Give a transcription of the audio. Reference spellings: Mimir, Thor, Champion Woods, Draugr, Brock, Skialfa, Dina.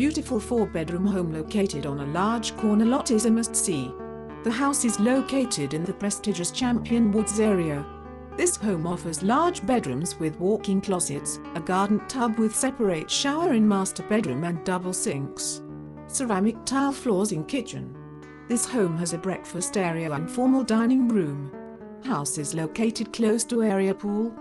beautiful four-bedroom home located on a large corner lot is a must-see. The house is located in the prestigious Champion Woods area. This home offers large bedrooms with walk-in closets, a garden tub with separate shower in master bedroom and double sinks. Ceramic tile floors in kitchen. This home has a breakfast area and formal dining room. House is located close to area pool,